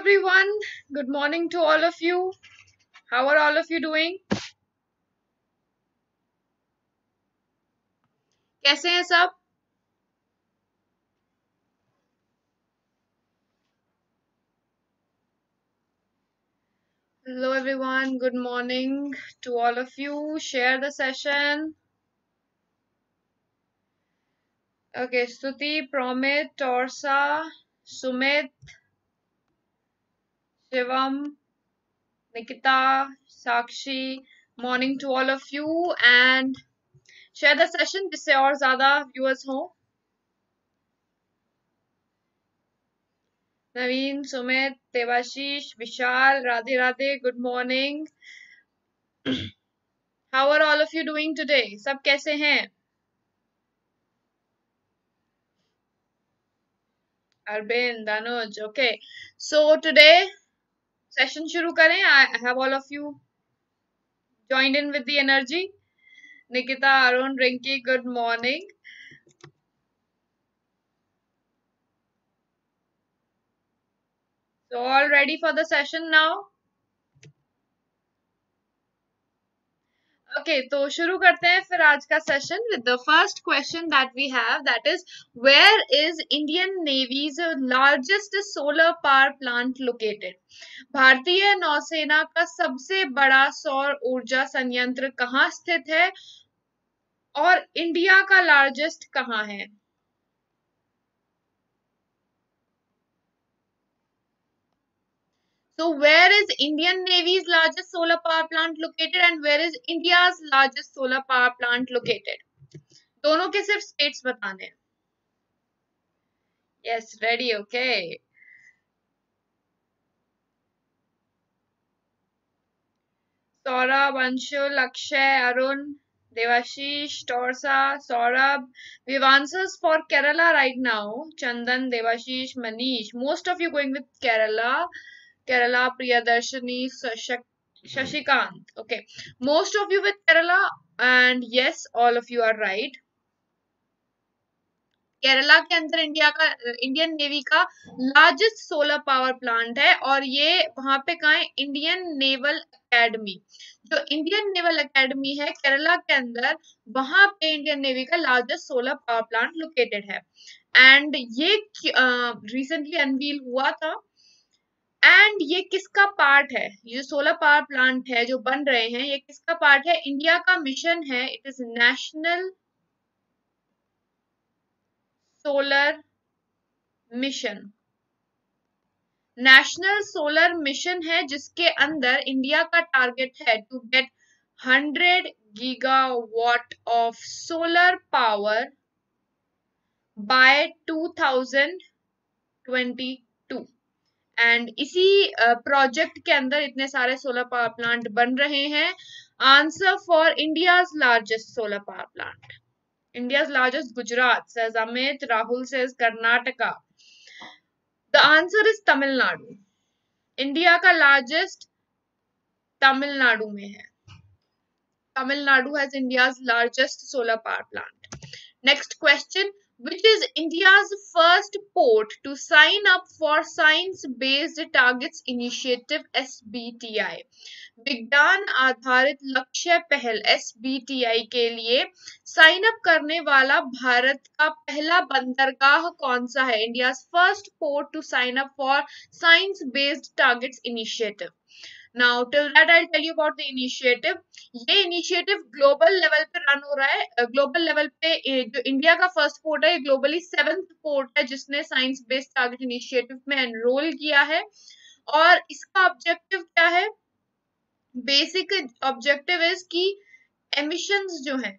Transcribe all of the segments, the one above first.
everyone. Good morning to all of you. How are all of you doing? कैसे हैं सब? Hello everyone. Good morning to all of you. Share the session. Okay, Stuti, Promit, Torsa, Sumit, Shivam, Nikita, Sakshi. Morning to all of you and share the session जिससे और ज्यादा viewers हों. Naveen, Sumit, Devashish, Vishal, Radhe Radhe. Good morning. How are all of you doing today? सब कैसे हैं? Arvind, Danuj. Okay, so today session शुरू करें. I have all of you joined in with the energy. Nikita, Arun, Rinki, good morning. So all ready for the session now? Okay, तो शुरू करते हैं फिर आज का session with the first question that we have, that is, where is Indian Navy's largest solar power plant located? भारतीय नौसेना का सबसे बड़ा सौर ऊर्जा संयंत्र कहाँ स्थित है और इंडिया का लार्जेस्ट कहाँ है? So where is Indian Navy's largest solar power plant located and where is India's largest solar power plant located? दोनों के सिर्फ states बताने. Yes, ready, okay. Saurav, Anshul, Akshay, Arun, Devashish, Torsa, Saurabh. We have answers for Kerala right now. Chandan, Devashish, Manish. Most of you going with Kerala. Kerala, Priyadarshini, Shashikant. Okay, most of you with Kerala, and yes, all of you are right. Kerala के अंदर Indian navy का largest solar power plant है और ये वहां पे कहाँ है? Indian naval academy. जो इंडियन नेवल एकेडमी है केरला के अंदर, वहां पे इंडियन नेवी का largest solar power plant located है. एंड ये रिसेंटली अनवील हुआ था. एंड ये किसका पार्ट है? ये जो सोलर पावर प्लांट है जो बन रहे हैं, ये किसका पार्ट है? इंडिया का मिशन है. It is national solar mission. National solar mission है जिसके अंदर इंडिया का टारगेट है to get 100 GW of solar power by 2022. And इसी प्रोजेक्ट के अंदर इतने सारे सोलर पावर प्लांट बन रहे हैं. Answer for India's largest solar power plant, India's largest, Gujarat says Amit, Rahul says Karnataka. The answer is Tamil Nadu. India का लार्जेस्ट तमिलनाडु में है. Tamil Nadu has India's largest solar power plant. Next question, which is India's first port to sign up for science based targets initiative SBTI. विज्ञान आधारित लक्ष्य पहल SBTI के लिए sign up करने वाला भारत का पहला बंदरगाह कौन सा है? India's first port to sign up for science based targets initiative. Now till that I'll tell you about the initiative. ये इनिशिएटिव ग्लोबल लेवल पे रन हो रहा है. ग्लोबल लेवल पे जो इंडिया का फर्स्ट पोर्ट है, ग्लोबली 7th पोर्ट है जिसने साइंस बेस्ड टारगेट इनिशिएटिव में एनरोल किया है. और इसका ऑब्जेक्टिव क्या है? बेसिक ऑब्जेक्टिव इज कि एमिशंस जो है,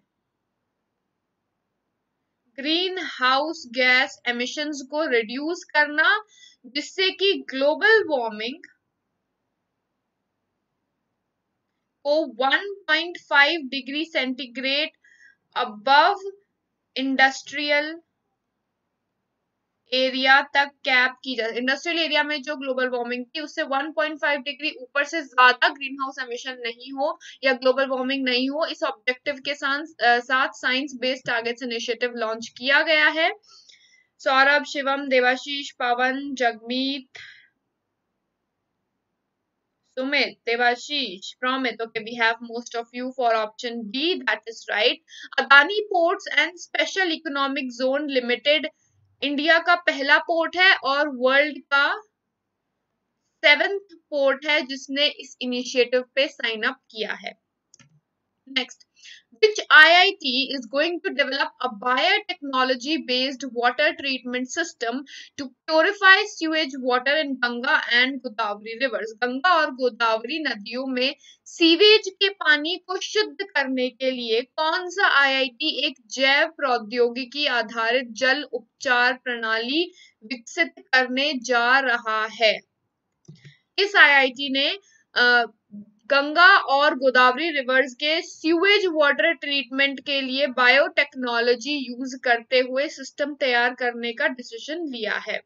ग्रीन हाउस गैस एमिशंस को रिड्यूस करना, जिससे कि ग्लोबल वार्मिंग को 1.5 degree centigrade above industrial area तक कैप की जा. इंडस्ट्रियल एरिया में जो ग्लोबल वार्मिंग थी उससे 1.5 डिग्री ऊपर से ज्यादा ग्रीन हाउस एमिशन नहीं हो या ग्लोबल वार्मिंग नहीं हो. इस ऑब्जेक्टिव के साथ science based targets initiative launch किया गया है. Saurabh, Shivam, Devashish, Pawan, Jagmeet, Sumit, Devashish, Promit. Okay, we have most of you for option D. That is right. Adani Ports and Special Economic Zone Limited India का पहला पोर्ट है और वर्ल्ड का 7th पोर्ट है जिसने इस इनिशिएटिव पे साइन अप किया है. Next, Which IIT is going to develop a biotechnology-based water treatment system to purify sewage water in Ganga and Godavari rivers? Ganga और गोदावरी नदियों में सीवेज के पानी को शुद्ध करने के लिए कौन सा IIT एक जैव प्रौद्योगिकी आधारित जल उपचार प्रणाली विकसित करने जा रहा है? इस IIT ने गंगा और गोदावरी रिवर्स के सीवेज वाटर ट्रीटमेंट के लिए बायोटेक्नोलॉजी यूज करते हुए सिस्टम तैयार करने का डिसीजन लिया है.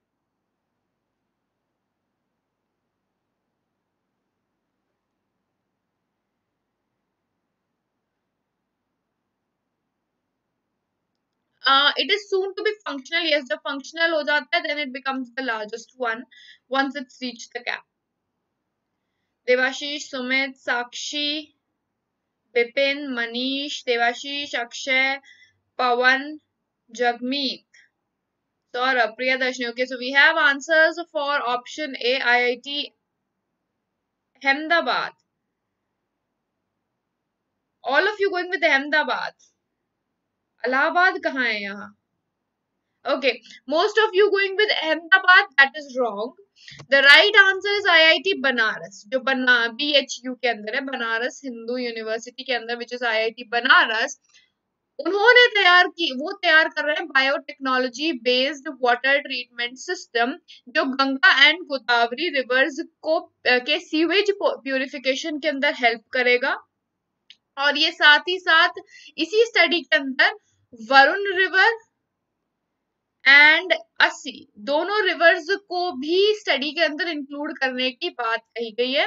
It is soon to be functional. Yes, जब फंक्शनल हो जाता है then it becomes the largest one once it's reached the cap. Debashish, Sumit, Sakshi, Vipin, Manish, Devashish, Akshay, Pawan, Jagmeet, Saurabh, Priyadarshini. Okay, so we have answers for option A, IIT Ahmedabad. All of you going with Ahmedabad. Allahabad कहाँ है यहाँ? Okay, most of you going with Ahmedabad. That is wrong. The right answer is IIT Banaras, जो BHU के अंदर है, Banaras Hindu university के अंदर, which is IIT Banaras. उन्होंने तैयार कर रहे हैं biotechnology based water treatment system जो गंगा एंड गोदावरी रिवर्स को के सीवेज प्यूरिफिकेशन के अंदर हेल्प करेगा. और ये साथ ही साथ इसी स्टडी के अंदर वरुण रिवर एंड अस्सी दोनों रिवर्स को भी स्टडी के अंदर इंक्लूड करने की बात कही गई है.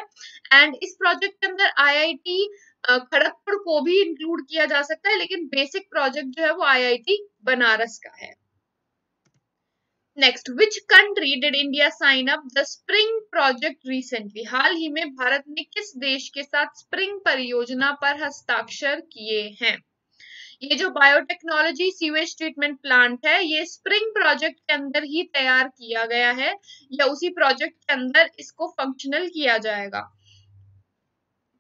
एंड इस प्रोजेक्ट के अंदर आईआईटी खड़गपुर को भी इंक्लूड किया जा सकता है, लेकिन बेसिक प्रोजेक्ट जो है वो आईआईटी बनारस का है. Next, which country did India sign up the spring project recently? हाल ही में भारत ने किस देश के साथ स्प्रिंग परियोजना पर हस्ताक्षर किए हैं? ये जो बायोटेक्नोलॉजी सीवेज ट्रीटमेंट प्लांट है ये स्प्रिंग प्रोजेक्ट के अंदर ही तैयार किया गया है या उसी प्रोजेक्ट के अंदर इसको फंक्शनल किया जाएगा.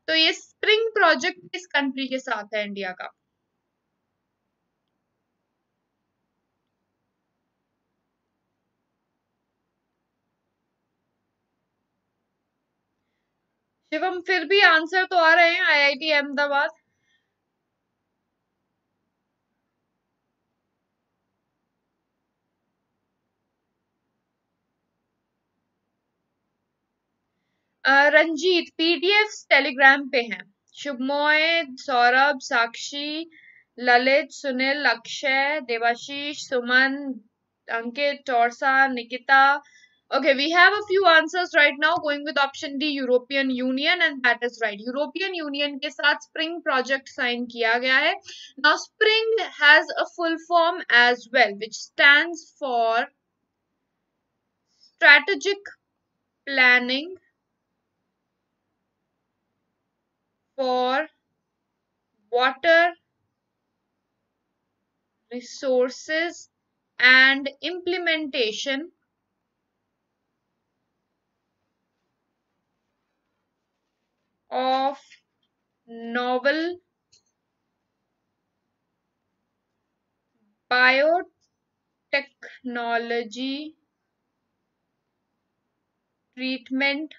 तो ये स्प्रिंग प्रोजेक्ट किस कंट्री के साथ है इंडिया का? शिवम, फिर भी आंसर तो आ रहे हैं IIT Ahmedabad. Ranjit, PDF Telegram पे हैं. शुभमोय, सौरभ, साक्षी, ललित, सुनील, अक्षय, देवाशीष, सुमन, अंकित, Torsa, Nikita. Okay, we have a few answers right now going with option D, European Union, and that is right. European Union के साथ Spring Project sign किया गया है. Now Spring has a full form as well, which stands for Strategic Planning for Water Resources and Implementation of Novel Biotechnology Treatment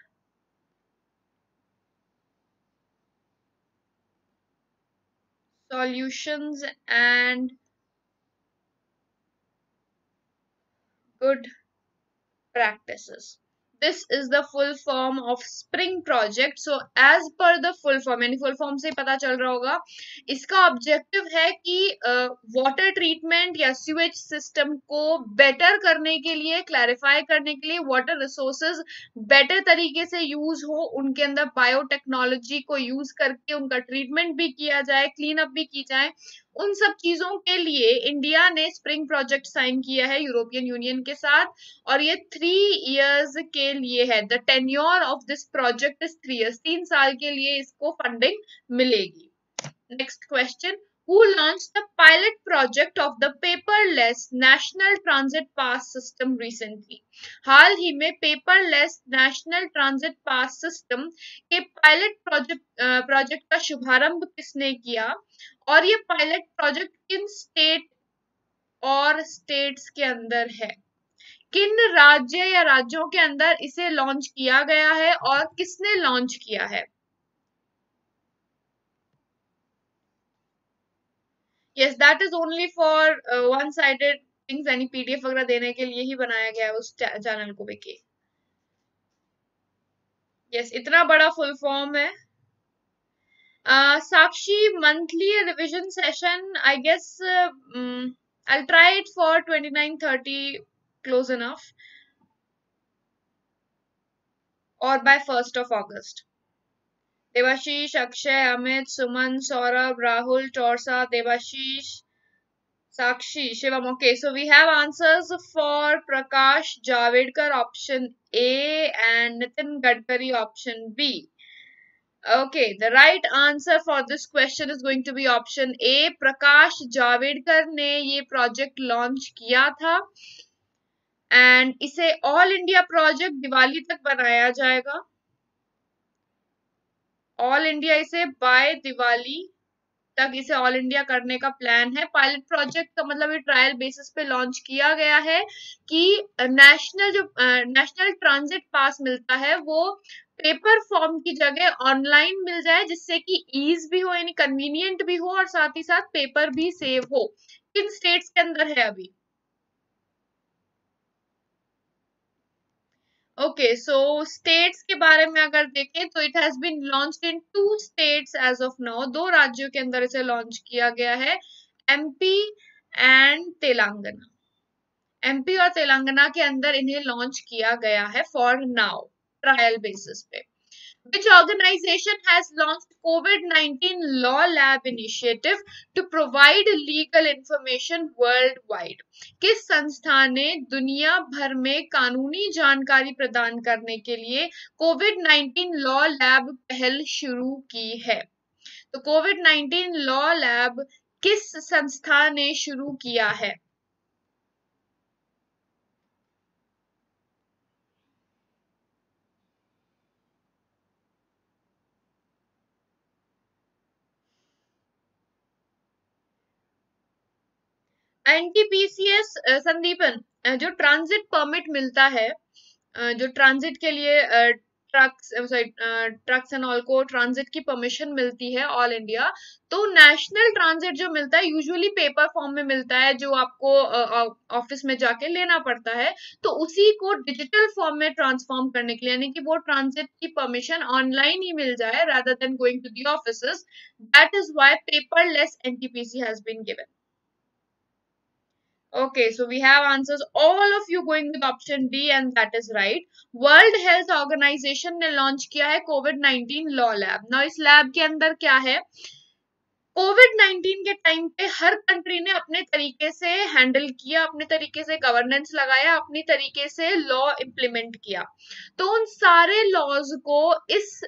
Solutions and Good Practices. This is the full form of Spring Project. So as per the full form, यानी full form से पता चल रहा होगा इसका objective है कि water treatment या sewage system को better करने के लिए, clarify करने के लिए, water resources better तरीके से use हो, उनके अंदर biotechnology को use करके उनका treatment भी किया जाए, clean up भी की जाए उन सब चीजों के लिए इंडिया ने स्प्रिंग प्रोजेक्ट साइन किया है यूरोपियन यूनियन के साथ, और ये 3 इयर्स के लिए है। The tenure of this project is 3 years, 3 साल के लिए इसको फंडिंग मिलेगी। Next question, who launched the pilot project of the paperless national transit pass system recently? हाल ही में paperless national transit pass system के pilot project का शुभारंभ किसने किया, और ये pilot project किन state और states के अंदर है, किन राज्य या राज्यों के अंदर इसे लॉन्च किया गया है और किसने लॉन्च किया है? Yes, that is only for one-sided things, यानी PDF वगैरह देने के लिए ही बनाया गया है उस चैनल को भी। Yes, इतना बड़ा फुल फॉर्म है। Sakshi, monthly revision session, I guess I try it for 29:30, close enough, और by 1st of August। Devashish, Akshay, Amit, Suman, Saurabh, Rahul, Torsa, Devashish, Sakshi, Shivam. Okay, so we have answers for Prakash Javadekar option A and Nitin Gadkari option B. Okay, the right answer for this question is going to be option A. Prakash Javadekar ने ये project launch किया था and इसे all India project Diwali तक बनाया जाएगा। All India इसे by Diwali तक इसे ऑल इंडिया करने का प्लान है। पायलट प्रोजेक्ट का मतलब ये ट्रायल बेसिस पे लॉन्च किया गया है कि नेशनल जो नेशनल ट्रांजिट पास मिलता है वो पेपर फॉर्म की जगह ऑनलाइन मिल जाए, जिससे कि ईज भी हो यानी कन्वीनियंट भी हो और साथ ही साथ पेपर भी सेव हो। किन स्टेट्स के अंदर है अभी? ओके, सो स्टेट्स के बारे में अगर देखें तो it has been launched in 2 states as of now. 2 राज्यों के अंदर इसे लॉन्च किया गया है, MP एंड तेलंगाना। MP और तेलंगाना के अंदर इन्हें लॉन्च किया गया है फॉर नाउ ट्रायल बेसिस पे। Which organization has launched COVID-19 Law Lab initiative to provide legal information worldwide? किस संस्था ने दुनिया भर में कानूनी जानकारी प्रदान करने के लिए COVID-19 Law Lab पहल शुरू की है? तो COVID-19 Law Lab किस संस्था ने शुरू किया है? NTPCS, संदीपन, जो ट्रांजिट परमिट मिलता है, जो ट्रांजिट के लिए ट्रक्स एंड ऑल को ट्रांजिट की परमिशन मिलती है ऑल इंडिया, तो नेशनल ट्रांजिट जो मिलता है यूजुअली पेपर फॉर्म में मिलता है, जो आपको ऑफिस में जाके लेना पड़ता है, तो उसी को डिजिटल फॉर्म में ट्रांसफॉर्म करने के लिए, यानी कि वो ट्रांजिट की परमिशन ऑनलाइन ही मिल जाए rather than going to the offices, that is why paperless NTPC has been given. Okay, so we have answers, all of you going with option D and that is right। World Health Organization ने लॉन्च किया है COVID-19 Law Lab। Now इस lab के अंदर क्या है? COVID-19 के टाइम पे हर कंट्री ने अपने तरीके से हैंडल किया, अपने तरीके से गवर्नेंस लगाया, अपने तरीके से लॉ इम्प्लीमेंट किया, तो उन सारे लॉज को इस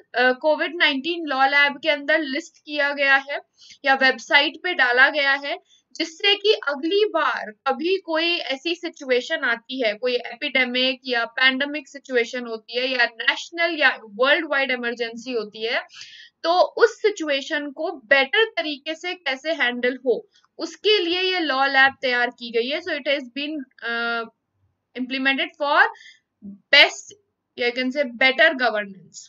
COVID-19 लॉ लैब के अंदर लिस्ट किया गया है या वेबसाइट पे डाला गया है, जिससे कि अगली बार कभी कोई ऐसी सिचुएशन आती है, कोई एपिडेमिक या पैंडेमिक सिचुएशन होती है या नेशनल या वर्ल्ड वाइड इमरजेंसी होती है, तो उस सिचुएशन को बेटर तरीके से कैसे हैंडल हो उसके लिए ये लॉ लैब तैयार की गई है। So it has been implemented for best या कैन से बेटर गवर्नेंस।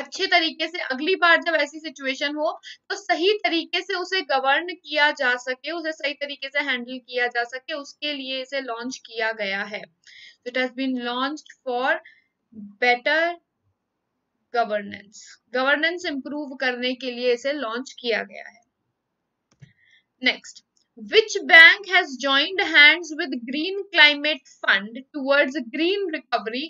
अच्छे तरीके से अगली बार जब ऐसी सिचुएशन हो तो सही तरीके से उसे गवर्न किया जा सके, उसे सही तरीके से हैंडल किया जा सके, उसके लिए इसे लॉन्च किया गया है। It has been launched for better governance, governance improve करने के लिए इसे लॉन्च किया गया है। Next, Which bank has joined hands with Green Climate Fund towards green recovery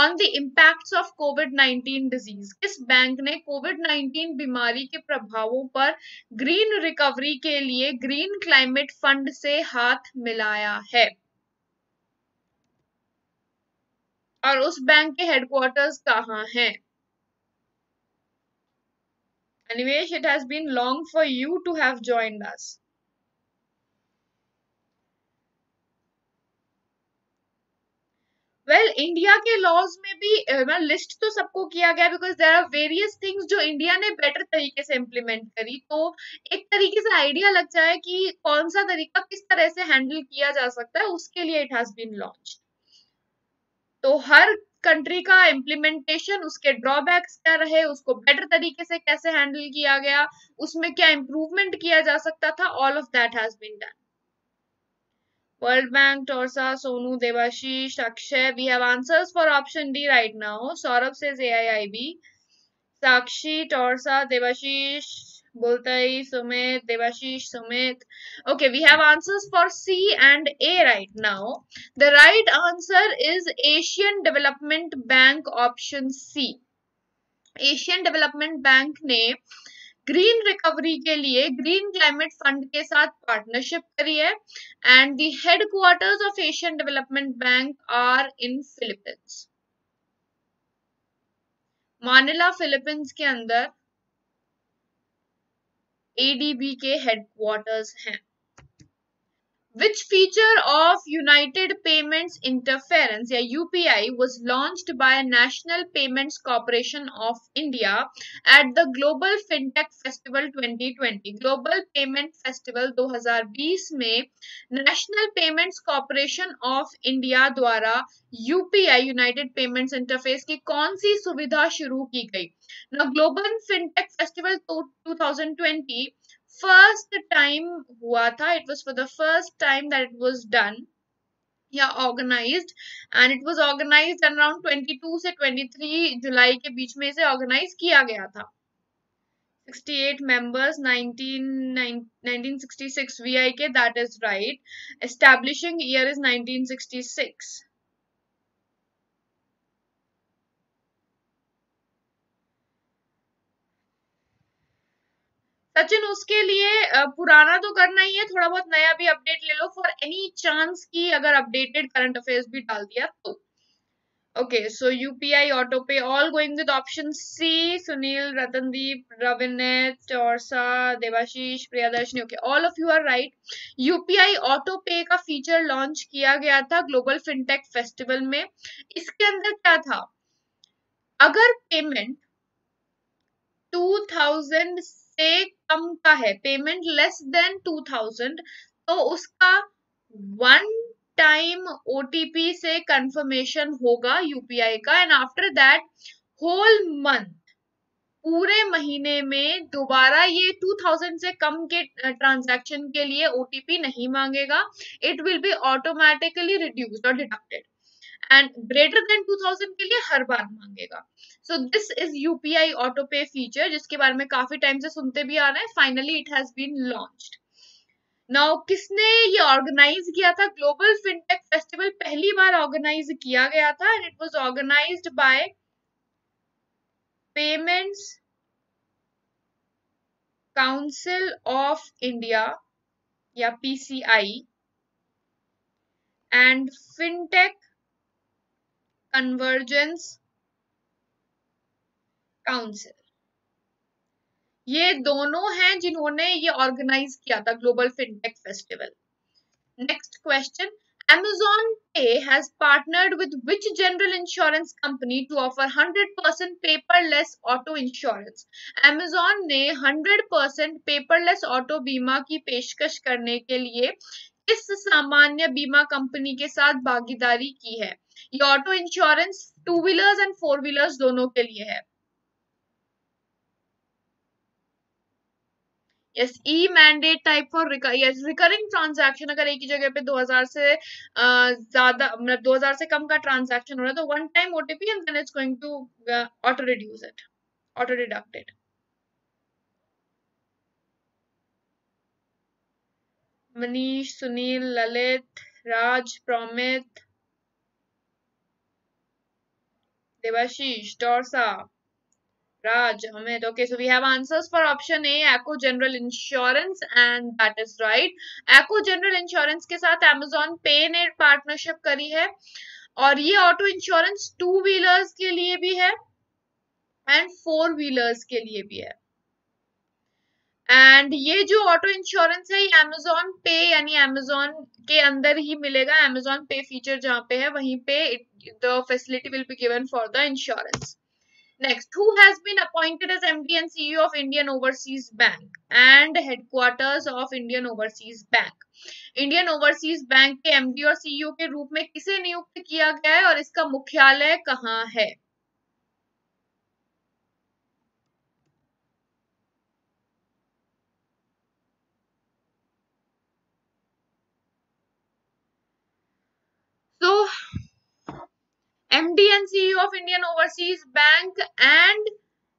on the impacts of कोविड-19 डिजीज। इस बैंक ने कोविड-19 बीमारी के प्रभावों पर ग्रीन रिकवरी के लिए ग्रीन क्लाइमेट फंड से हाथ मिलाया है और उस बैंक के हेडक्वार्टर्स कहाँ हैं? Anyways, it has been long for you to have joined us. Well, India के लॉज में भी लिस्ट तो सबको किया गया because there are various things जो इंडिया ने बेटर तरीके से इम्प्लीमेंट करी, तो एक तरीके से आइडिया लग जाए कि कौन सा तरीका किस तरह से हैंडल किया जा सकता है, उसके लिए इट हैज बीन लॉन्च। तो हर कंट्री का इम्प्लीमेंटेशन, उसके ड्रॉबैक्स क्या रहे, उसको बेटर तरीके से कैसे हैंडल किया गया, उसमें क्या इम्प्रूवमेंट किया जा सकता था, all of that has been done. World Bank, Torsa, Sonu, Devashish, Akshay, we have answers for option D right now. Saurav says AIIB, Sakshi, Torsa, Devashish, Bultai, Sumit, Devashish, Sumit. Okay, we have answers for C and A right now. The right answer is Asian Development Bank, option C. Asian Development Bank ने green recovery के लिए green climate fund के साथ partnership करी है and the headquarters of Asian Development Bank are in Philippines, Manila Philippines के अंदर ADB के हेडक्वार्टर्स हैं। Which feature of United Payments Interference या UPI was launched by National Payments Corporation of India at the Global FinTech Festival 2020? Global Payment Festival 2020 में National Payments Corporation of India द्वारा UPI United Payments Interface की कौन सी सुविधा शुरू की गई? Now Global FinTech Festival 2020 first time हुआ था, it was for the first time that it was done या organised and it was organised around 22 से 23 जुलाई के बीच में इसे ऑर्गेनाइज किया गया था। 68 members, 1966 VIK, that is right. Establishing year is 1966. Sachin, उसके लिए पुराना तो करना ही है, थोड़ा बहुत नया भी अपडेट ले लो फॉर एनी चांस की अगर अपडेटेड करंट अफेयर्स भी डाल दिया तो। Okay, so UPI auto pay all going with option C. Sunil, Ratandeep, रविनेत, चौरसा, Devashish, Priyadarshini, okay, all of you are right. UPI auto pay का फीचर लॉन्च किया गया था ग्लोबल फिनटेक फेस्टिवल में। इसके अंदर क्या था, अगर पेमेंट 2000 से कम का है, पेमेंट लेस देन 2000, तो उसका वन टाइम ओटीपी से कंफर्मेशन होगा यूपीआई का and after that whole month, पूरे महीने में दोबारा ये 2000 से कम के ट्रांजैक्शन के लिए ओटीपी नहीं मांगेगा। It will be automatically reduced और डिडक्टेड एंड ग्रेटर देन 2000 के लिए हर बार मांगेगा। So this is UPI auto pay feature जिसके बारे में काफी टाइम से सुनते भी आ रहे हैं, finally it has been launched. Now किसने ये ऑर्गेनाइज किया था? ग्लोबल फिनटेक फेस्टिवल पहली बार ऑर्गेनाइज किया गया था and it was organised by Payments Council of India या PCI and Fintech Convergence Council, ये दोनों हैं जिन्होंने ये ऑर्गेनाइज किया था Global Fintech Festival. Next question, Amazon Pay has partnered with which general insurance company to offer 100% paperless auto insurance? Amazon ने 100% paperless auto बीमा की पेशकश करने के लिए किस सामान्य बीमा कंपनी के साथ भागीदारी की है? ये auto insurance two wheelers and four wheelers दोनों के लिए है। Yes, e mandate type for recurring transaction, अगर एक ही जगह पे 2000 से ज्यादा मतलब 2000 से कम का ट्रांजैक्शन हो रहा है तो one time OTP and then it's going to auto reduce it, auto deducted. Manish, Sunil, Lalit, Raj, Pramit, Devashish, Dorsa, Raj, Hamid. Okay, so we have answers for option A, Accio General Insurance, and that is right. Accio General Insurance के साथ Amazon Pay ने partnership करी है और ये auto insurance two wheelers के लिए भी है एंड फोर व्हीलर्स के लिए भी है. एंड ये जो ऑटो इंश्योरेंस है ये Amazon पे यानी Amazon के अंदर ही मिलेगा. Amazon पे फीचर जहाँ पे है वहीं पे the facility will be given for the insurance. Next, who has been appointed as MD and CEO of Indian Overseas Bank and headquarters of Indian Overseas Bank? Indian Overseas Bank के MD और CEO के रूप में किसे नियुक्त किया गया है और इसका मुख्यालय कहाँ है? So, MD and CEO of Indian Overseas Bank and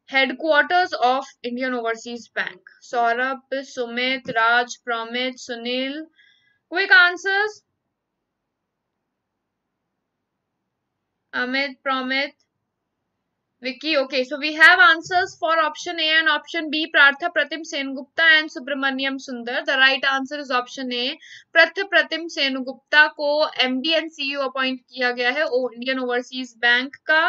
headquarters of Indian Overseas Bank. Saurav, Sumit, Raj, Pramit, Sunil. Quick answers. Amit, Pramit, Vicky. Okay, so we have answers for option A and option B. Partha Pratim Sen Gupta and Subramaniam Sundar. The right answer is option A. Partha Pratim Sen Gupta को MD and CEO appoint किया गया है Indian overseas bank का.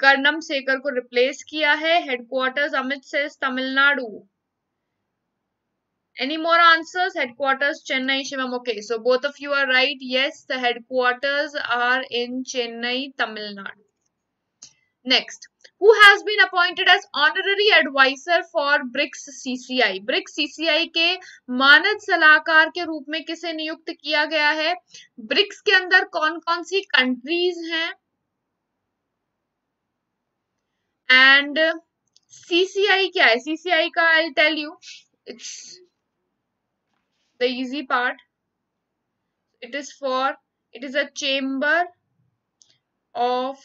कर्णम शेखर को replace किया है. Headquarters Amit says Tamil Nadu. Any more answers? Headquarters Chennai, Shivam. Okay, so both of you are right. Yes, the headquarters are in Chennai, Tamil Nadu. Next, who has been appointed as honorary advisor for BRICS CCI? BRICS CCI के मानद सलाहकार के रूप में किसे नियुक्त किया गया है? BRICS के अंदर कौन कौन सी कंट्रीज हैं एंड CCI क्या है? CCI का I'll tell you. It's the easy part. It is a chamber of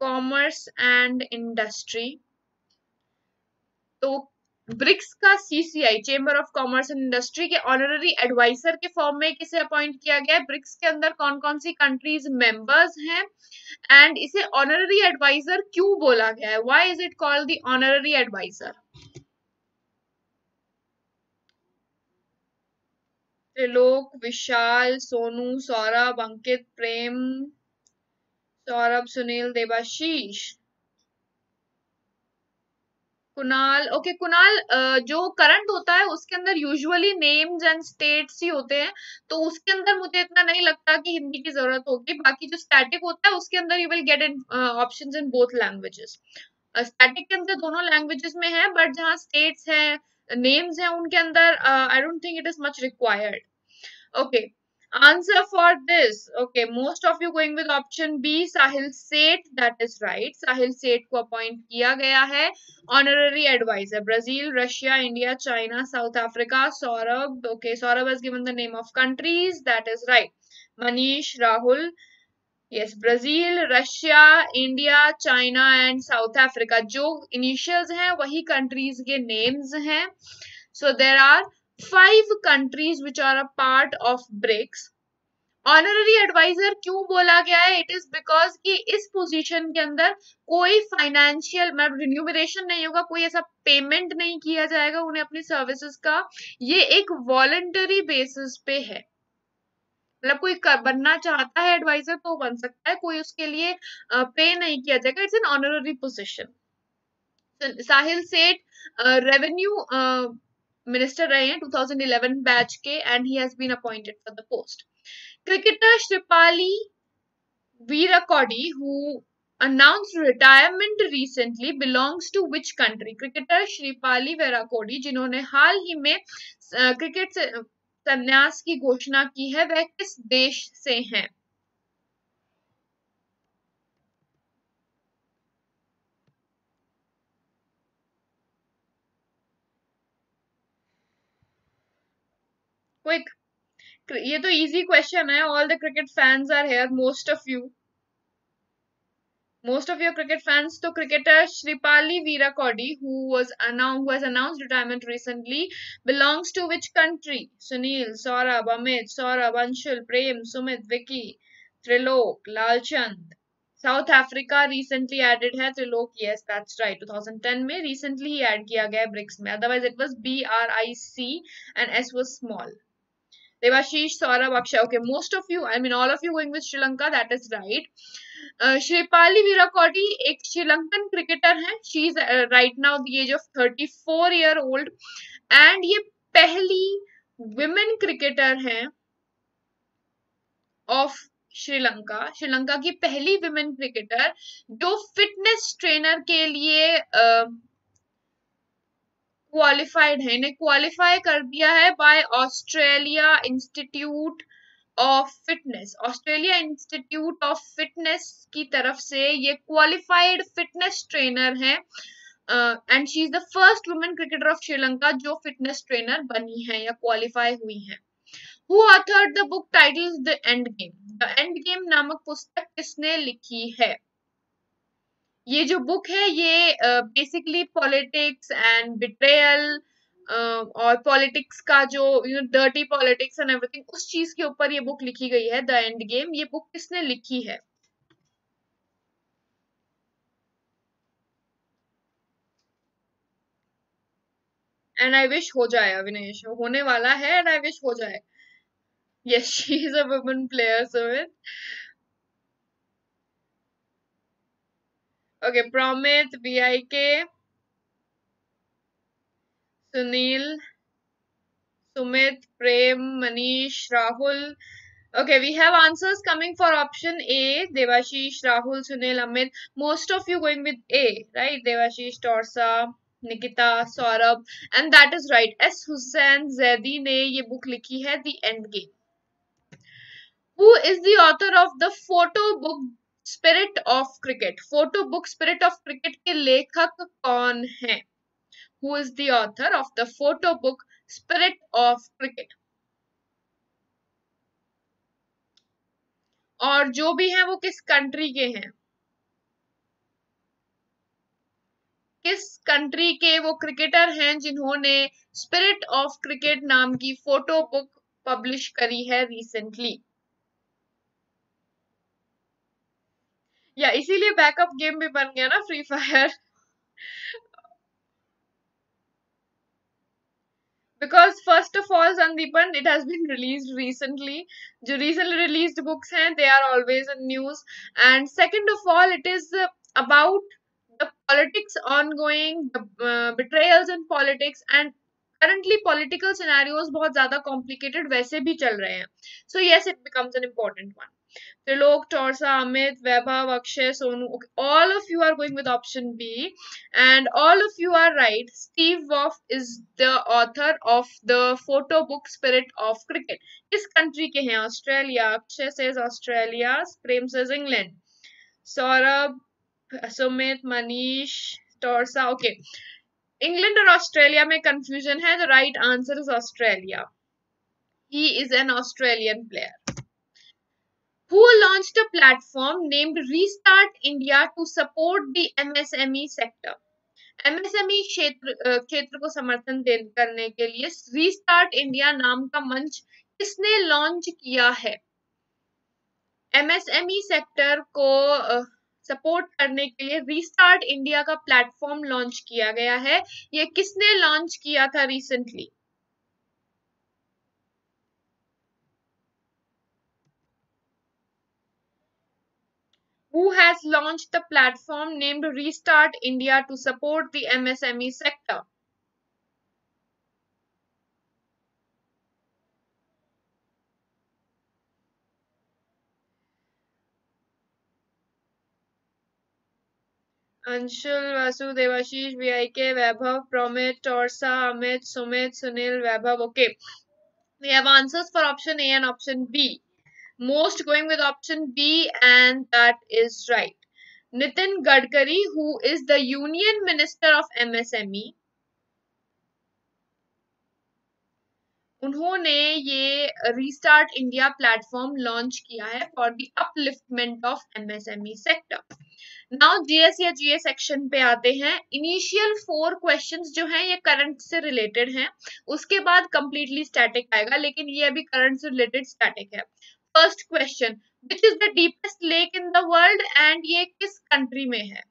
commerce and industry. तो ब्रिक्स का CCI chamber of commerce and industry के ऑनररी एडवाइजर के फॉर्म में किसे अपॉइंट किया गया है? ब्रिक्स के अंदर कौन कौन सी कंट्रीज मेंबर्स हैं एंड इसे ऑनररी एडवाइजर क्यों बोला गया है? Why is it called the honorary adviser? Trilok, Vishal, Sonu, Saurabh, Ankit, Prem, Saurabh, Sunil, Devashish, Kunal. Okay, Kunal जो करंट होता है उसके अंदर यूजुअली नेम्स एंड स्टेट्स ही होते हैं तो उसके अंदर मुझे इतना नहीं लगता कि हिंदी की जरूरत होगी. बाकी जो स्टैटिक होता है उसके अंदर you will get options in both languages. Static के अंदर दोनों लैंग्वेजेस में है बट जहाँ स्टेट्स हैं, नेम्स हैं, उनके अंदर I don't think it is much required. Okay, answer for this. Okay, most of you going with option B, Sahil Seth. That is right. Sahil Seth को appoint किया गया है honorary advisor. Brazil, Russia, India, China, South Africa. Saurabh. Okay, Saurabh has given the name of countries. That is right. Manish, Rahul. Yes, Brazil, Russia, India, China and South Africa. जो initials हैं वही countries के names हैं. So there are 5 countries which are a part of BRICS. Honorary advisor क्यों बोला गया है? It is because कि इस पोजीशन के अंदर कोई फाइनेंशियल रिन्यूमरेशन नहीं होगा, कोई ऐसा पेमेंट नहीं किया जाएगा उन्हें अपनी सर्विसेज का. ये एक वॉलंटरी बेसिस पे है, मतलब कोई बनना चाहता है एडवाइजर तो बन सकता है, कोई उसके लिए पे नहीं किया जाएगा. It's an honorary position. Sahil Seth revenue minister रहे हैं 2011 बैच के and he has been appointed for the post. Cricketer Sripali Weerakkody who announced retirement recently belongs to which country? Cricketer Sripali Weerakkody जिन्होंने हाल ही में क्रिकेट से संन्यास की घोषणा की है वह किस देश से हैं? Quick, ये तो easy question है. All the cricket fans are here. Most of you cricket fans. तो cricketer Shripali Veerakody who has announced retirement recently belongs to which country? Sunil, Saurabh, Amit, Saurabh, Anshul, Prem, Sumit, Vicky, Trilok, Lalchand. South Africa recently added है, Trilok, yes that's right, 2010 में recently ही add किया गया है BRICS में, otherwise it was BRIC and S was small. Devashish, Saurav, Akshay, okay, most of you, I mean all of you going with Sri Lanka, that is right. Shripali Virakoti, एक Sri Lankan cricketer है, she is right now the age of 34 year old, and ये पहली women cricketer है of Sri Lanka की पहली women cricketer जो fitness trainer के लिए क्वालिफाइड है। इन्हें क्वालिफाई कर दिया है by Australia Institute of Fitness, Australia Institute of Fitness की तरफ से ये क्वालिफाइड फिटनेस ट्रेनर है, and she is the first women cricketer of Sri Lanka जो फिटनेस ट्रेनर बनी है या क्वालिफाई हुई है। Who authored the book titled The End Game? The End Game नामक पुस्तक किसने लिखी है? ये जो बुक है ये बेसिकली पॉलिटिक्स एंड बिट्रेयल और पॉलिटिक्स का जो डर्टी पॉलिटिक्स एंड एवरीथिंग, उस चीज के ऊपर ये बुक लिखी गई है, द एंड गेम। ये बुक किसने लिखी है? एंड आई विश हो जाए अविनेश, होने वाला है, एंड आई विश हो जाए। Yes, she is a woman player. So okay, Promit, BIK, Sunil, Sumit, Prem, Manish, Rahul. Okay, we have answers coming for option A, Devashish, Rahul, Sunil, Amit. Most of you going with A, right? Devashish, Torsa, Nikita, Saurabh, and that is right. S Hussain Zaidi ने ये book लिखी है, the end Game. Who is the author of the photo book Spirit of Cricket? Photo book Spirit of Cricket के लेखक कौन है? Who is the author of the photo book Spirit of Cricket? और जो भी है वो किस कंट्री के हैं, किस कंट्री के वो क्रिकेटर हैं जिन्होंने स्पिरिट ऑफ क्रिकेट नाम की फोटो बुक पब्लिश करी है रिसेंटली। या इसीलिए बैकअप गेम भी बन गया ना free Fire, because first of all Sandipan, it has been released recently. जो रिसेंटली रिलीज्ड बुक्स हैं they are always in news, and second of all it is about the politics ongoing, the betrayals in politics, and currently political scenarios बहुत ज़्यादा complicated वैसे भी चल रहे हैं, so yes it becomes an important one. Trilok, Torsa, Amit, Vaibhav, Akshay, Sonu, okay, all of you are going with option B, and all of you are right. Steve Woff is the author of the photo book Spirit of Cricket. किस country के हैं? Australia. Akshay says Australia. Prem says England. Saurabh, Sumit, Manish, Torsa, okay. England और Australia में confusion है, तो right answer is Australia. He is an Australian player. Who launched a platform named Restart India to support the MSME sector? MSME क्षेत्र को समर्थन करने के लिए रीस्टार्ट इंडिया नाम का मंच किसने लॉन्च किया है? MSME सेक्टर को सपोर्ट करने के लिए रीस्टार्ट इंडिया का प्लेटफॉर्म लॉन्च किया गया है, ये किसने लॉन्च किया था recently? Who has launched the platform named Restart India to support the MSME sector? Anshul, Vasu, Devashish, BIK, Vaibhav, Promit, Torsa, Amit, Sumit, Sunil, Vaibhav, okay. We have answers for option A and option B. Most going with option B, and that is right. Nitin Gadkari, who is the Union Minister of MSME, उन्होंने ये restart India platform launch किया है for the upliftment of MSME sector. Now GS या GA section पे आते हैं। Initial 4 questions जो हैं ये करंट से रिलेटेड हैं, उसके बाद कंप्लीटली स्टैटिक आएगा, लेकिन ये अभी करंट से रिलेटेड स्टैटिक है। First question, which is the deepest lake in the world and ये किस कंट्री में है?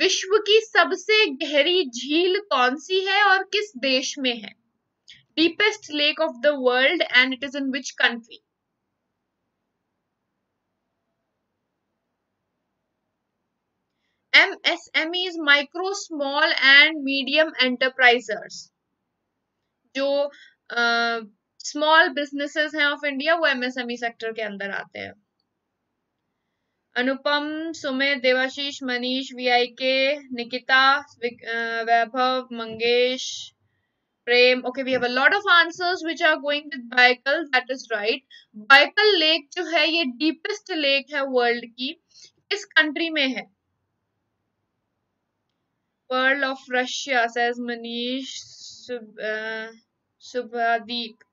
विश्व की सबसे गहरी झील कौन सी है और किस देश में है? Deepest lake of the world and it is in which country? MSMEs, micro small and medium enterprisers, जो स्मॉल बिजनेसेस हैं ऑफ इंडिया वो MSME सेक्टर के अंदर आते हैं। Anupam, Sumit, Devashish, Manish, VIK, Nikita, Vaibhav, Mangesh, Prem. Okay, we have a lot of answers which are going with Baikal, that is right. Baikal lake जो है ये डीपेस्ट लेक है वर्ल्ड की, किस कंट्री में है? Pearl of Russia, says Manish Subhadeep.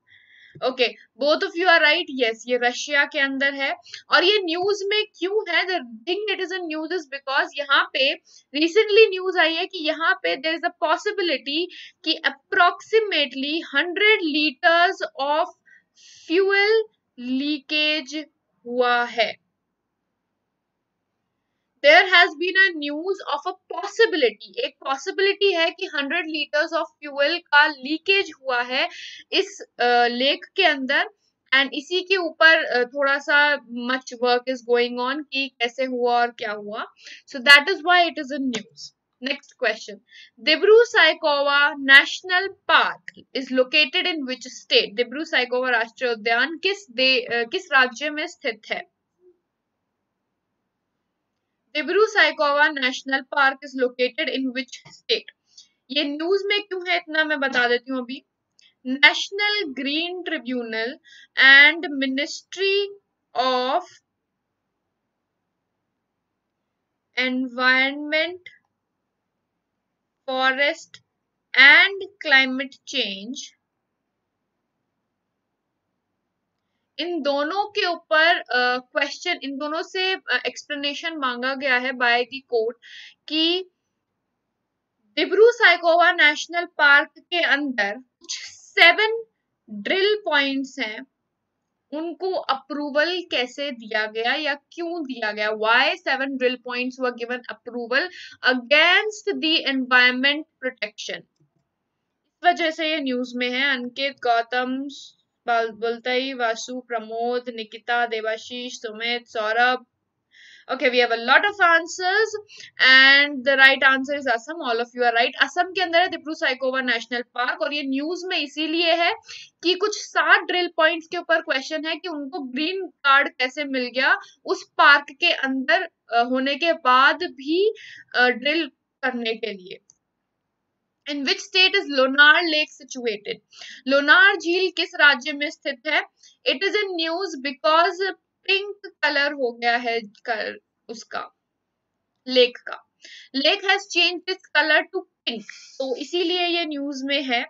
Okay, both of you are right. Yes, ये Russia के अंदर है। और ये न्यूज में क्यों है? The thing that is in news is because यहाँ पे recently news आई है कि यहाँ पे there is a possibility कि approximately 100 liters of fuel leakage हुआ है। There has been a news of a possibility, एक possibility है कि 100 liters of fuel का leakage हुआ है इस lake के अंदर, and इसी के ऊपर थोड़ा सा much work is going on कि कैसे हुआ और क्या हुआ, so that is why it is in news. Next question, Dibru-Saikhowa National Park is located in which state? Dibru-Saikhowa राष्ट्रीय उद्यान किस राज्य में स्थित है? Dibru-Saikhowa national park is located in which state? ये न्यूज में क्यों है इतना मैं बता देती हूँ अभी। National Green Tribunal and Ministry of Environment, Forest and Climate Change, इन दोनों के ऊपर क्वेश्चन इन दोनों से एक्सप्लेनेशन मांगा गया है बाय द कोर्ट कि डिब्रू-साइखोवा नेशनल पार्क के अंदर कुछ 7 ड्रिल पॉइंट्स हैं, उनको अप्रूवल कैसे दिया गया या क्यों दिया गया? Why 7 drill points were given approval against the environment protection? इस वजह से ये न्यूज में है। अंकित, Gautam, Baltai, Vasu, Pramod, Nikita, Devashish, Sumit, Saurav. Okay, we have a lot of answers and the right answer is Assam. All of you are right. Assam के अंदर है Dibru-Saikhowa national park और ये न्यूज में इसीलिए है कि कुछ 7 ड्रिल पॉइंट्स के ऊपर क्वेश्चन है कि उनको ग्रीन कार्ड कैसे मिल गया उस पार्क के अंदर होने के बाद भी ड्रिल करने के लिए। In which state is Lonar Lake situated? Lonar झील किस राज्य में स्थित है? It is in news because pink color हो गया है उसका lake का। Lake has changed its color to pink, तो इसीलिए ये news में है।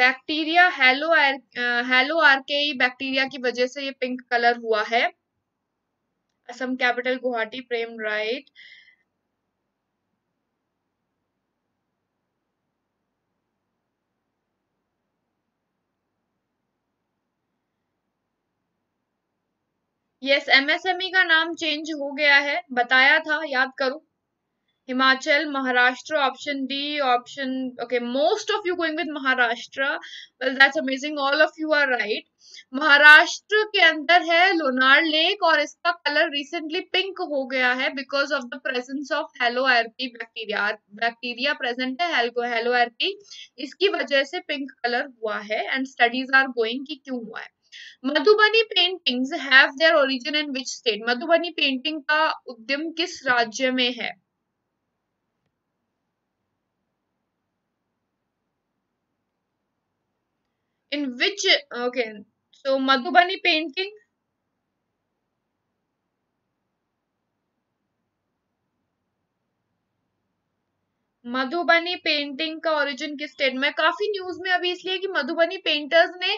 बैक्टीरिया हेलो आर्केई बैक्टीरिया की वजह से ये पिंक कलर हुआ है। Assam capital Guwahati, Prem right. Yes, MSME का नाम चेंज हो गया है, बताया था, याद करो। Himachal, Maharashtra, option D, option okay. Most of you going with Maharashtra, well that's amazing, all of you are right. Maharashtra के अंदर है लोनार लेक और इसका कलर रिसेंटली पिंक हो गया है because of the presence of halo archaea bacteria present है हेलो आर्की, इसकी वजह से पिंक कलर हुआ है एंड स्टडीज आर गोइंग कि क्यों हुआ है। Madhubani paintings have their origin in which state? Madhubani painting का उद्यम किस राज्य में है? In which, okay, so Madhubani painting का ओरिजिन किस स्टेट में? काफी न्यूज में अभी इसलिए कि मधुबनी पेंटर्स ने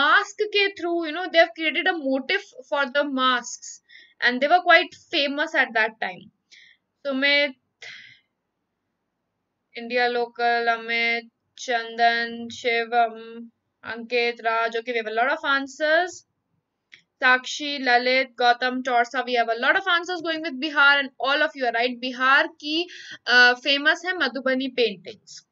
मास्क के through you know they have created a motive for the mask and they were quite famous at that time. Sumit, India local, Amit, Chandan, Shivam, Ankit, Raj. Okay, we have a lot of answers. Sakshi, Lalit, Gautam, Torsa. We have a lot of answers going with Bihar, and all of you are right. Bihar की famous है Madhubani paintings.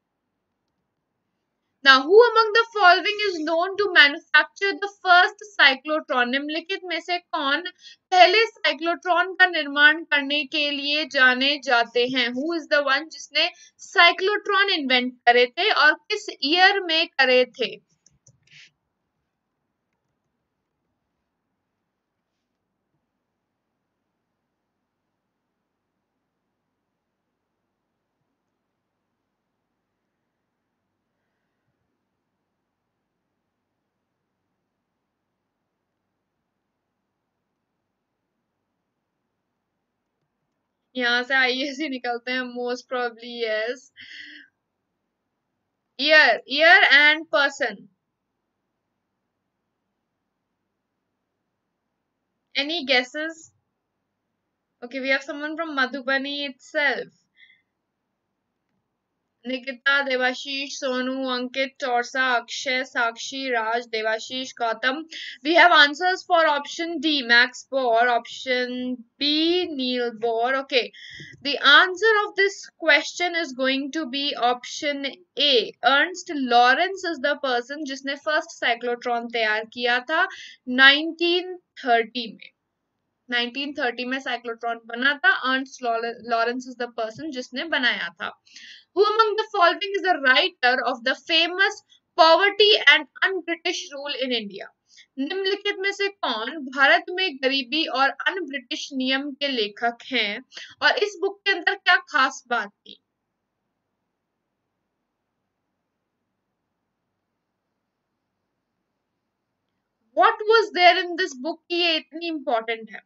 Now, who among the following is known to manufacture the first cyclotron? निम्नलिखित में से कौन पहले cyclotron का निर्माण करने के लिए जाने जाते हैं? Who is the one जिसने cyclotron invent करे थे और किस year में करे थे? यहाँ से IAC निकलते हैं most probably. Yes, year and person. Any guesses? Okay, we have someone from Madhubani itself. Nikita, Devashish, Sonu, Ankit, Torsa, Akshay, Sakshi, Raj, Devashish, Gautam. We have answers for option D, Max Bohr, option B, Neil Bohr. Okay, the answer of this question is going to be option A. Ernst Lawrence is the person जिसने first cyclotron तैयार किया था 1930 में. 1930 में cyclotron बना था. Ernst Lawrence is the person जिसने बनाया था. Who among the following is the writer of the famous poverty and un-British rule in India? निम्नलिखित में से कौन भारत में गरीबी और un-British नियम के लेखक हैं और इस बुक के अंदर क्या खास बात थी? What was there in this book की ये इतनी इम्पोर्टेंट है?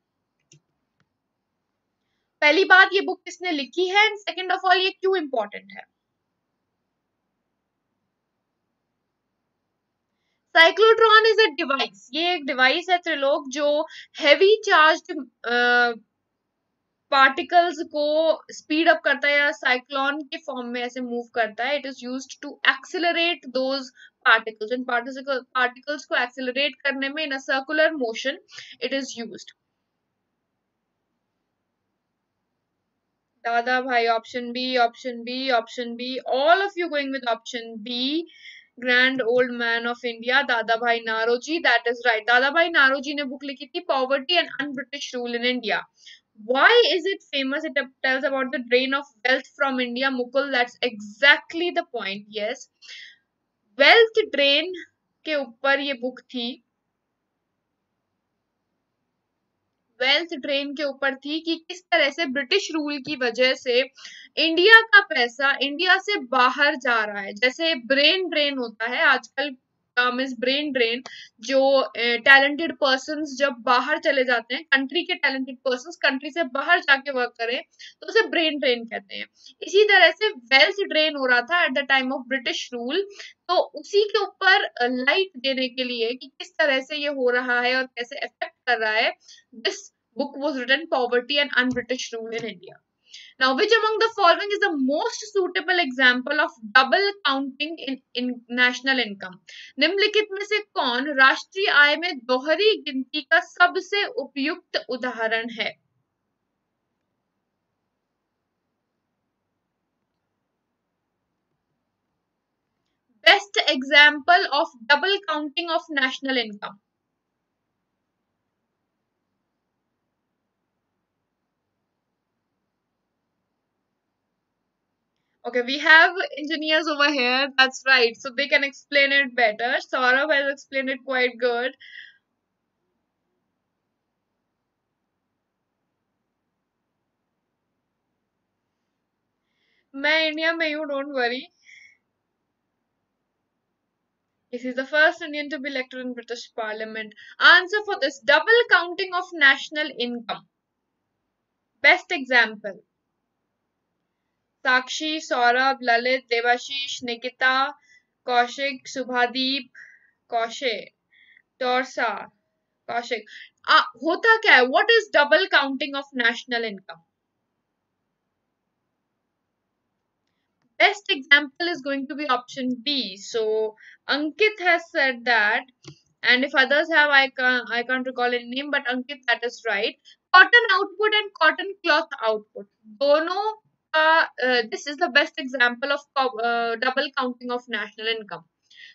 पहली बात, ये बुक किसने लिखी है, एंड सेकेंड ऑफ ऑल ये क्यों इम्पोर्टेंट है? Cyclotron is a device. ये एक डिवाइस है त्रिलोक जो हैवी चार्ज्ड पार्टिकल्स को स्पीड अप करता है या साइक्लोन के फॉर्म में ऐसे मूव करता है. It is used to accelerate those particles, and particles को एक्सेलरेट करने में in a circular motion it is used. Dadabhai, option B, option B, option B. All of you going with option B. Grand old man of India Dadabhai Naoroji, that is right. दादा भाई नारोजी ने book लिखी थी poverty and unBritish rule in India. Why is it famous? It tells about the drain of wealth from India. Mukul, that's exactly the point. Yes, wealth drain के ऊपर ये book थी. Wealth drain के ऊपर थी कि किस तरह से ब्रिटिश रूल की वजह से इंडिया का पैसा इंडिया से बाहर जा रहा है. जैसे ब्रेन ड्रेन होता है, आजकल काम इज ब्रेन ड्रेन, जो टैलेंटेड पर्संस जब बाहर चले जाते हैं, कंट्री के टैलेंटेड पर्संस कंट्री से बाहर जाके वर्क करें तो उसे ब्रेन ड्रेन कहते हैं. इसी तरह से वेल्थ ड्रेन हो रहा था at the time of British rule, तो उसी के ऊपर लाइट देने के लिए कि किस तरह से ये हो रहा है और कैसे इफेक्ट कर रहा है, this book was written, poverty and unBritish rule in India. Now, which among the following is the most suitable example of double counting in national income? निम्नलिखित में से कौन राष्ट्रीय आय में दोहरी गिनती का सबसे उपयुक्त उदाहरण है? Best example of double counting of national income. Okay, we have engineers over here, that's right, so they can explain it better. Saurav has explained it quite good. मैं इंडिया में हूँ, don't worry. This is the first Indian to be elected in British Parliament. Answer for this, double counting of national income. Best example. साक्षी, सौरभ, ललित, देवाशीष, निकिता, कौशिक, सुभादीप, कौशिक, टोरसा, कौशिक. होता क्या है? What is double counting of national income? best example is going to be option B. So Ankit has said that, and if others have, I can't recall any name, but Ankit, that is right. Cotton output and cotton cloth output. Dono, this is the best example of double counting of national income.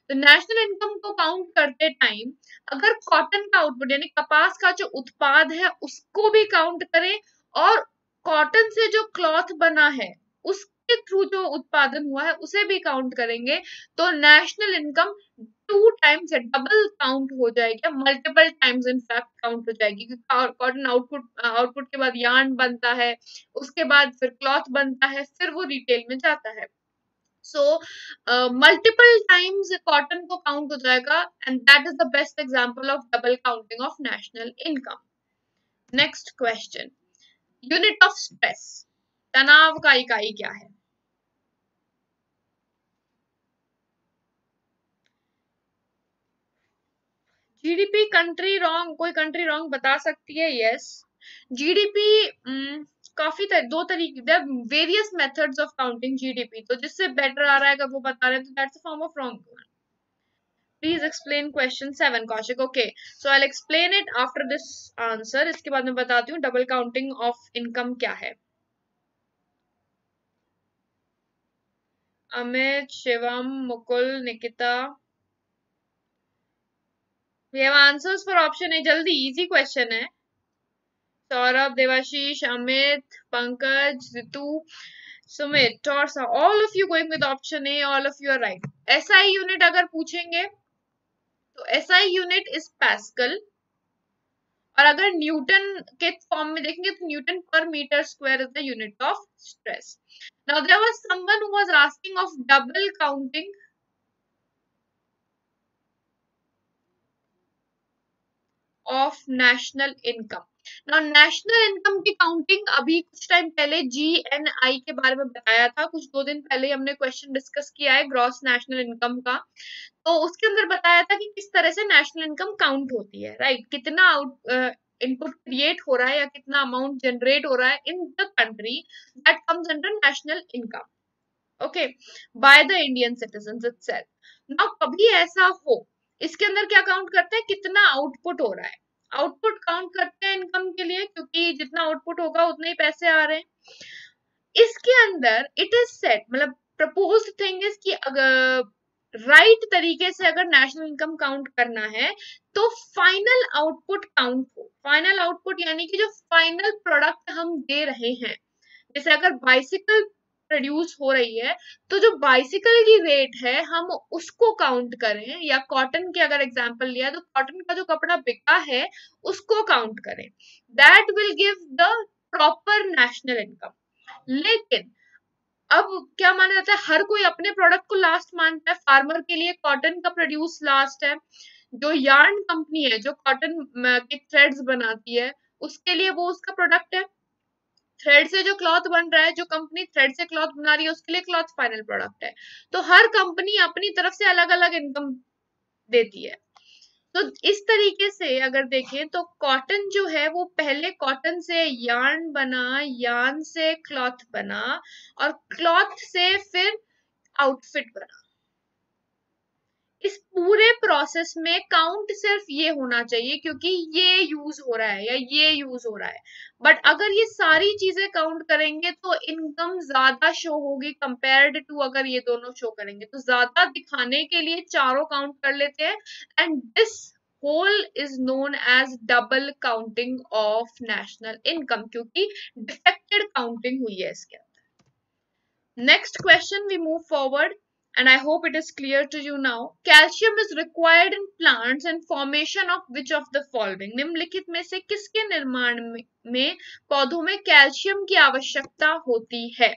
तो national income को count करते time अगर cotton का output यानी कपास का जो उत्पाद है उसको भी काउंट करें और कॉटन से जो क्लॉथ बना है उसके थ्रू जो उत्पादन हुआ है उसे भी काउंट करेंगे तो नेशनल इनकम 2 टाइम्स है, डबल काउंट हो जाएगी, मल्टीपल टाइम्स इनफैक्ट काउंट हो जाएगी क्योंकि कॉटन आउटपुट के बाद यार्न बनता है, उसके बाद फिर क्लॉथ बनता है, फिर वो रिटेल में जाता है. So multiple times cotton को count हो जाएगा and that is the best example of double counting of national income. Next question. Unit of stress. तनाव का इकाई क्या है? GDP country wrong, कोई country wrong बता सकती है? Yes. GDP काफी दो तरीके various methods of counting GDP तो जिससे बेटर आ रहा है अगर वो बता रहे हैं तो that's a form of wrong. Please explain question 7 Kaushik. Okay so I will explain it after this answer. इसके बाद मैं बताती हूँ डबल काउंटिंग ऑफ इनकम क्या है. Amit, Shivam, Mukul, Nikita, we have answers for option A. जल्दी इजी क्वेश्चन है. Saurav, Devashish, Amit, Pankaj, Ritu, Sumit, Torsa, all of you going with option A, all of you are right. SI unit अगर पूछेंगे तो SI unit is Pascal और अगर Newton के form में देखेंगे तो न्यूटन पर metre square is the unit of stress. Now there was someone who was asking of double counting. Of national income. Now, national income की काउंटिंग अभी कुछ टाइम पहले जीएनआई के बारे में बताया था. कुछ 2 दिन पहले हमने क्वेश्चन डिस्कस किया है ग्रॉस नेशनल इनकम का. तो उसके अंदर बताया था कि किस तरह से नेशनल इनकम काउंट होती है, राइट? कितना इनपुट क्रिएट हो रहा है या कितना अमाउंट जनरेट हो रहा है in the country that comes under national income, okay, by the Indian citizens itself. Now कभी ऐसा हो, इसके अंदर क्या काउंट करते हैं, कितना आउटपुट हो रहा है. आउटपुट काउंट करते हैं इनकम के लिए क्योंकि जितना आउटपुट होगा उतने ही पैसे आ रहे हैं. इसके अंदर इट इज सेट, मतलब प्रपोज्ड थिंग इज कि अगर राइट तरीके से अगर नेशनल इनकम काउंट करना है तो फाइनल आउटपुट काउंट हो. फाइनल आउटपुट यानी कि जो फाइनल प्रोडक्ट हम दे रहे हैं, जैसे अगर बाइसिकल प्रोड्यूस हो रही है तो जो बाइसिकल की रेट है हम उसको काउंट करें, या कॉटन के अगर एग्जांपल लिया तो कॉटन का जो कपड़ा बिका है उसको काउंट करें. That will give the proper national income. लेकिन अब क्या माना जाता है, हर कोई अपने प्रोडक्ट को लास्ट मानता है. फार्मर के लिए कॉटन का प्रोड्यूस लास्ट है, जो यार्न कंपनी है जो कॉटन के थ्रेड्स बनाती है उसके लिए वो उसका प्रोडक्ट है. थ्रेड से जो क्लॉथ बन रहा है, जो कंपनी थ्रेड से क्लॉथ बना रही है उसके लिए क्लॉथ फाइनल प्रोडक्ट है. तो हर कंपनी अपनी तरफ से अलग अलग इनकम देती है. तो इस तरीके से अगर देखें तो कॉटन जो है वो पहले कॉटन से यार्न बना, यार्न से क्लॉथ बना और क्लॉथ से फिर आउटफिट बना. इस पूरे प्रोसेस में काउंट सिर्फ ये होना चाहिए क्योंकि ये यूज हो रहा है या ये यूज हो रहा है. बट अगर ये सारी चीजें काउंट करेंगे तो इनकम ज्यादा शो होगी कंपेयर्ड टू अगर ये दोनों शो करेंगे तो. ज्यादा दिखाने के लिए चारों काउंट कर लेते हैं and this whole is known as double counting of national income क्योंकि डिफेक्टेड काउंटिंग हुई है इसके अंदर. Next question, we move forward. And I hope it is clear to you now. Calcium is required in plants and formation of which of the following? निम्नलिखित में से किसके निर्माण में पौधों में कैल्शियम की आवश्यकता होती है?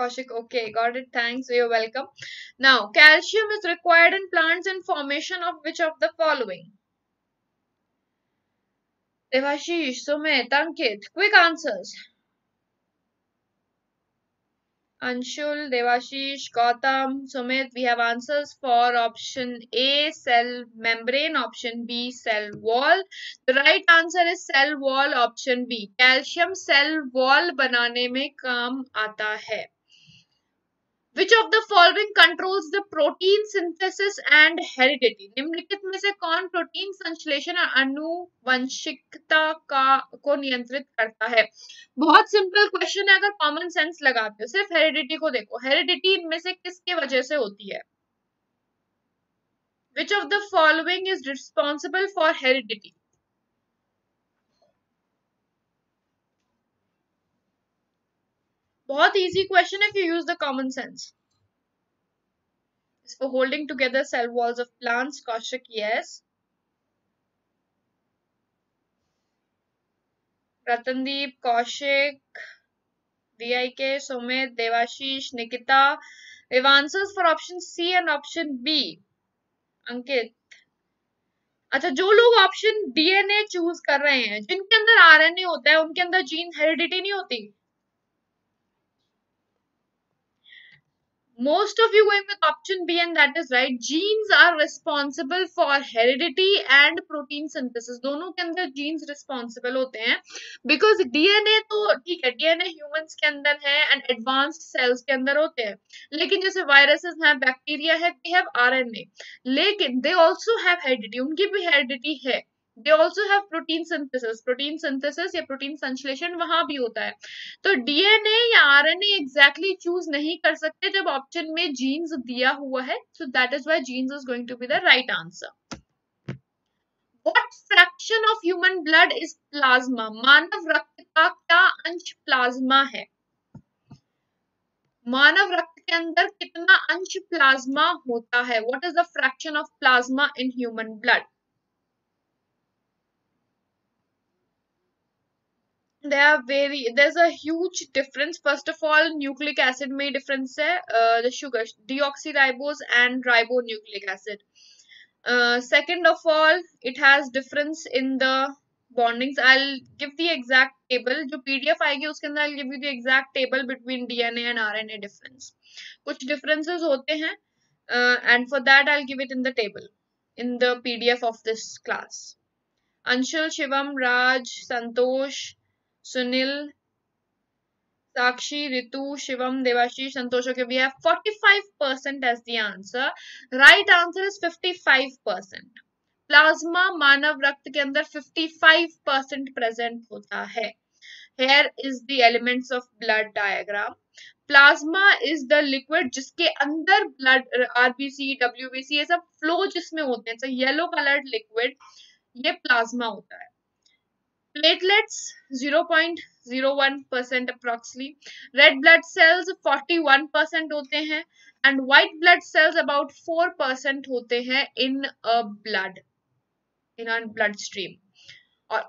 Kaushik, okay, got it. Thanks, you're welcome. Now, calcium is required in plants and formation of which of the following? Devashish, Sumit, Ankit, quick answers. Anshul, Devashish, Gautam, Sumit, we have answers for option A, cell membrane, option B, cell wall. The right answer is cell wall, option B. Calcium cell wall बनाने में काम आता है. Which of the following controls the protein synthesis and heredity? निम्नलिखित में से कौन protein संश्लेषण और अनुवंशिकता को नियंत्रित करता है? बहुत सिंपल क्वेश्चन है अगर कॉमन सेंस लगाते हो. सिर्फ हेरिडिटी को देखो. हेरिडिटी इनमें से किसके वजह से होती है? Which of the following is responsible for heredity? बहुत easy question if you use the common sense. It's for holding together cell walls of plants. Kaushik, yes. Pratandeep, Kaushik, VIK, Sumit, Devashish, Nikita. We have answers for option C and option B. Ankit. अच्छा, जो लोग option DNA choose कर रहे हैं, जिनके अंदर RNA होता है, उनके अंदर जीन हेरिडिटी नहीं होती. Most of you going with option B and that is right. Genes are responsible for heredity and protein synthesis. दोनों के अंदर genes responsible होते हैं because DNA तो ठीक है, DNA humans के अंदर है and advanced cells के अंदर होते हैं. लेकिन जैसे viruses हैं, bacteria है, they have RNA. लेकिन they also have heredity. उनकी भी heredity है. They also have protein synthesis. Protein synthesis या protein संश्लेषण वहाँ भी होता है. तो DNA या RNA exactly choose नहीं कर सकते जब option में genes दिया हुआ है. So that is why genes is going to be the right answer. What fraction of human blood is plasma? मानव रक्त का क्या अंश प्लाज्मा है? मानव रक्त के अंदर कितना अंश प्लाज्मा होता है? What is the fraction of plasma in human blood? There's a huge difference. First of all, nucleic acid में difference है. The sugar, deoxyribose and ribonucleic acid. Second of all, it has difference in the bondings. I'll give the exact table. जो PDF आएगी उसके अंदर I'll give you the exact table between DNA and RNA difference. कुछ differences होते हैं, and for that I'll give it in the table, in the PDF of this class. Anshul, Shivam, Raj, Santosh, Sunil, Sakshi, Ritu, Shivam, Devashish, Santosh. Okay, we have 45% as the answer. Right answer is 55%. Plasma मानव रक्त के अंदर 55% present होता है. Here is the elements of blood diagram. Plasma is the liquid जिसके अंदर blood RBC, WBC ये सब flow जिसमें होते हैं. So yellow colored liquid ये plasma होता है. Platelets 0.01% approximately. Red blood cells 41% होते हैं and white blood cells about 4% होते हैं in our bloodstream. और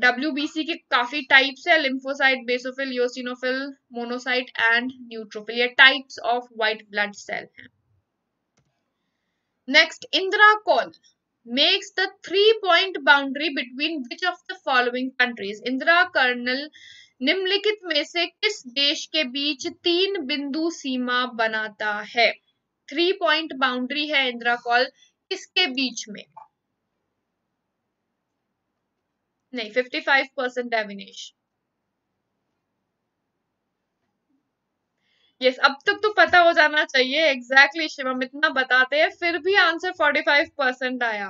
WBC के काफी types हैं, lymphocyte, basophil, eosinophil, monocyte and neutrophil. ये types of white blood cell हैं. Next, Indra Call makes the 3-point boundary between which of the following countries? Indira कर्नल निम्नलिखित में से किस देश के बीच 3 बिंदु सीमा बनाता है? 3-point boundary है इंदिरा कॉल, किसके बीच में? नहीं, 55% अविनेश. Yes, अब तक तो पता हो जाना चाहिए. एग्जैक्टली शिवम, इतना बताते हैं फिर भी आंसर 45% आया.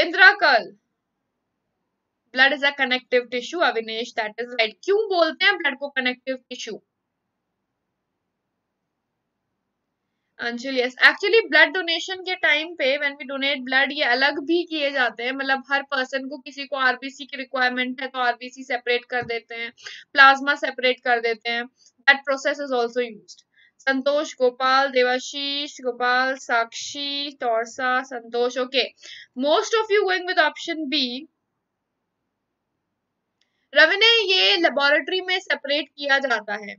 Indira col, blood is a connective tissue. Avinesh, that is right. क्यों बोलते हैं ब्लड को connective tissue? Anshul, yes. Actually blood donation के टाइम पे व्हेन वी डोनेट ब्लड ये अलग भी किए जाते हैं. मतलब हर पर्सन को, किसी को आरबीसी की रिक्वायरमेंट है तो आरबीसी सेपरेट कर देते हैं, प्लाज्मा सेपरेट कर देते हैं. That process is also used. Santosh, Gopal, Devashish, Gopal, Sakshi, Torsa, Santosh. Okay, most of you going with option B. Ravi ने, ये लेबोरेटरी में सेपरेट किया जाता है.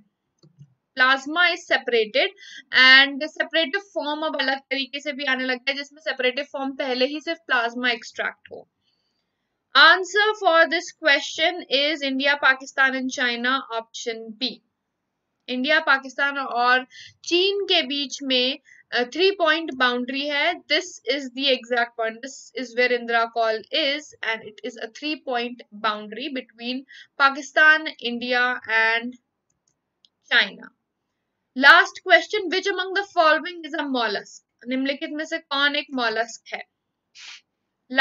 Plasma is separated and separative form अब अलग तरीके से भी आने लगता है, जिसमें सेपरेटिव फॉर्म पहले ही सिर्फ प्लाज्मा एक्सट्रैक्ट हो. Answer for this question is India, Pakistan and China, option B. India Pakistan और चीन के बीच में 3 पॉइंट बाउंड्री है. This is the exact point. This is where Indira col is and it is a 3 point boundary between Pakistan, India and China. Last question, which among the following is a mollusc. निम्नलिखित में से कौन एक mollusc है?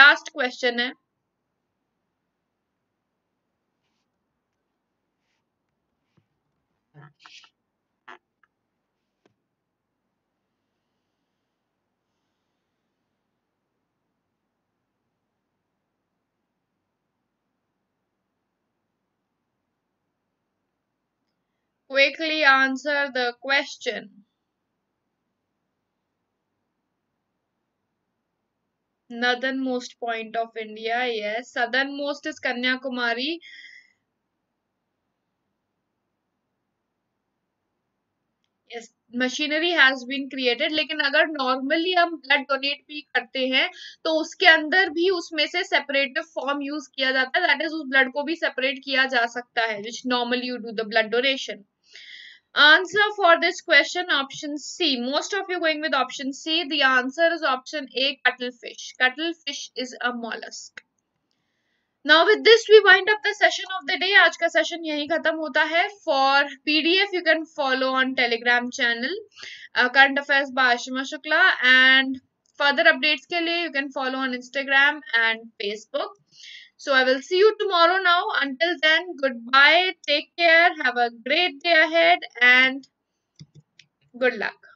Last question है. Quickly answer the question. Northernmost point of India, yes. Southernmost is Kanyakumari. Yes, machinery has been created. लेकिन अगर normally हम ब्लड डोनेट भी करते हैं तो उसके अंदर भी उसमें से सेपरेटिव फॉर्म यूज किया जाता है. दैट इज उस ब्लड को भी सेपरेट किया जा सकता है which normally you do the blood donation. Answer for this question, option C. Most of you going with option C. The answer is option A, cuttlefish. Cuttlefish is a mollusk. Now with this we wind up the session of the day. आज का session यहीं खत्म होता है. For PDF you can follow on Telegram channel, Current Affairs by Ashima Shukla, and further updates के लिए you can follow on Instagram and Facebook. So I will see you tomorrow now. Until then, goodbye, take care, have a great day ahead and good luck.